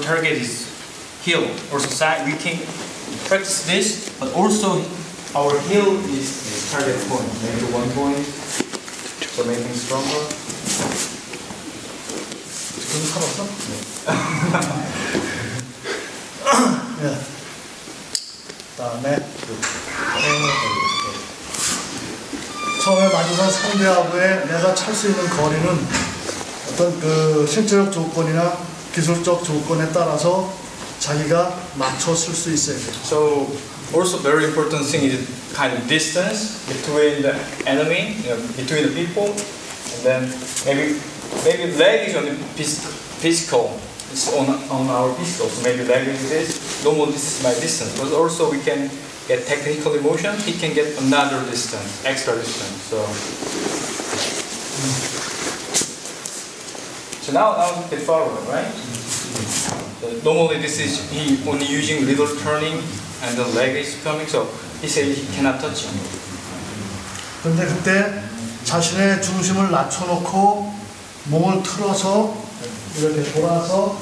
target is heel or side. We can practice this, but also our heel is target point. Maybe 1 point for making stronger. Yeah. 다음에 처음에 만족한 상대하고의 내가 찰 수 있는 거리는 어떤 그 실제적 조건이나 기술적 조건에 따라서 자기가 맞춰 쓸 수 있어야 돼요. So also very important thing is kind of distance between the enemy, you know, between the people, and then maybe leg is on the pistol. It's on our pistol, so maybe leg is this. Normal this is my distance, but also we can get technical motion. He can get another distance, extra distance. So now get forward, right? So normally this is he only using little turning, and the leg is coming. So he said he cannot touch him. 근데 그때 자신의 중심을 낮춰놓고 몸을 틀어서 이렇게 돌아서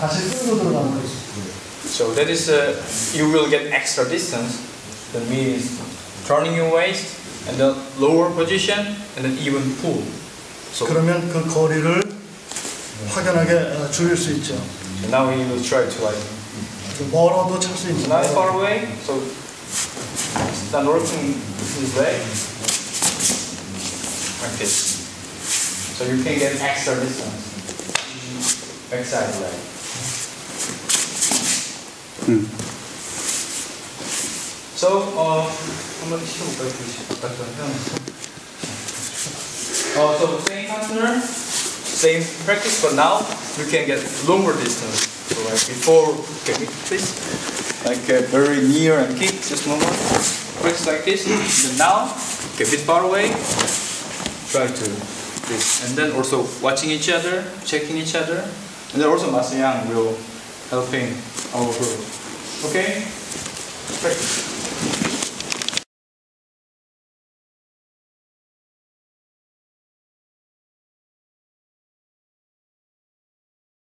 다시 끌고 들어가는 거예요. So that is you will get extra distance. That means turning your waist and the lower position and then even pull. So 그러면 그 거리를 확연하게 줄일 수 있죠. So now he will try to like. 멀어도 찰 수 있는. Not far away. So start working his way. Like this. So you can get extra distance. Backside leg. So, so same partner, same practice, but now you can get longer distance. So like before, okay, please, like very near and kick, just normal. Practice like this. And now, okay, a bit far away. Try to this, and then also watching each other, checking each other. And then also Master Yang will helping our group. Okay? Practice.